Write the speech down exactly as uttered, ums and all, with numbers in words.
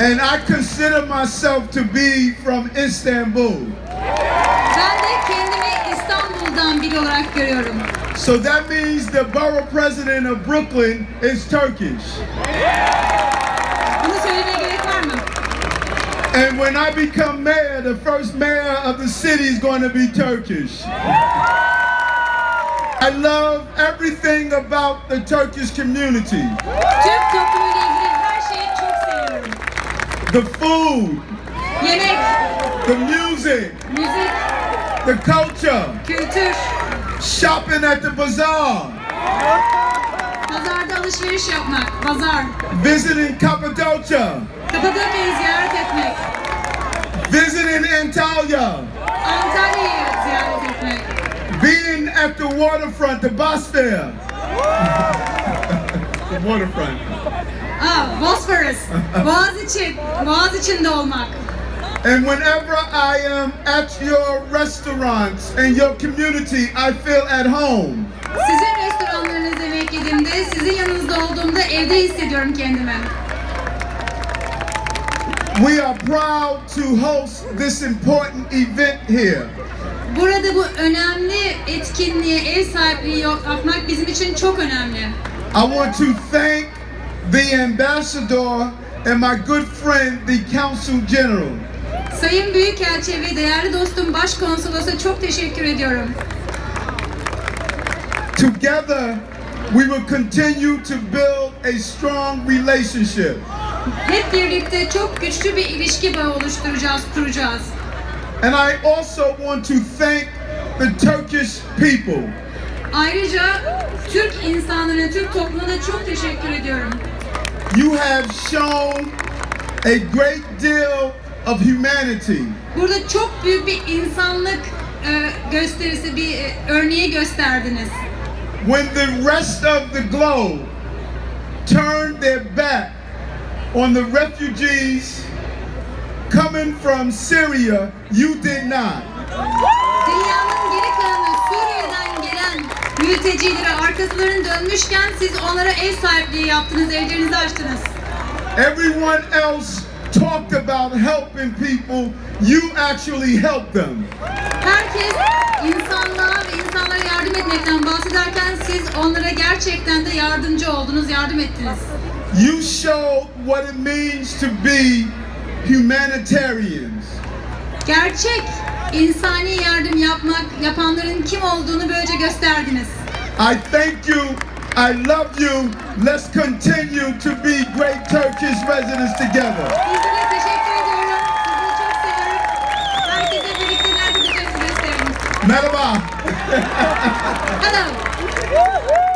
And I consider myself to be from Istanbul. Ben de kendimi İstanbul'dan biri olarak görüyorum. So that means the borough president of Brooklyn is Turkish. Bunu söylemeye gerek var mı? And when I become mayor, the first mayor of the city is going to be Turkish. I love everything about the Turkish community. Türk toplumuyla ilgili her şeyi çok seviyorum. The food. Yemek. The music. Müzik. The culture. Kültür. Shopping at the bazaar. Pazarda alışveriş yapmak, pazar. Visiting Cappadocia. Kapadokya'yı ziyaret etmek. Visiting Antalya. Antalya'yı ziyaret etmek. Being at the waterfront, the Bosphorus. The waterfront. Ah, Bosphorus. Boğaziçi, Boğaziçi'nde olmak. And whenever I am at your restaurants and your community, I feel at home. Sizin restoranlarınızda yemek yediğimde, sizin yanınızda olduğumda evde hissediyorum kendimi. We are proud to host this important event here. Burada bu önemli etkinliğe ev sahipliği yapmak bizim için çok önemli. I want to thank the ambassador and my good friend the consul general. Sayın Büyükelçi ve değerli dostum Başkonsolos'a çok teşekkür ediyorum. Together we will continue to build a strong relationship. Hep birlikte çok güçlü bir ilişki bağı oluşturacağız, kuracağız. And I also want to thank the Turkish people. Ayrıca Türk insanlarına, Türk toplumuna çok teşekkür ediyorum. You have shown a great deal of humanity. Burada çok büyük bir insanlık gösterisi, bir örneği gösterdiniz. When the rest of the globe turned their back on the refugees coming from Syria, you did not. Dünyanın geri kalanı Suriye'den gelen mültecilere arkalarını dönmüşken siz onlara ev sahipliği yaptınız, evlerinizi açtınız. Everyone else talked about helping people. You actually helped them. Herkes insanlığa ve insanlara yardım etmekten bahsederken siz onlara gerçekten de yardımcı oldunuz, yardım ettiniz. You showed what it means to be humanitarians. Gerçek insani yardım yapmak, yapanların kim olduğunu böylece gösterdiniz. I thank you, I love you. Let's continue to be great Turkish residents together. Size teşekkür ediyorum. Sizi çok seviyorum. Herkese birlikte nerede göstereyim. Merhaba. Adam.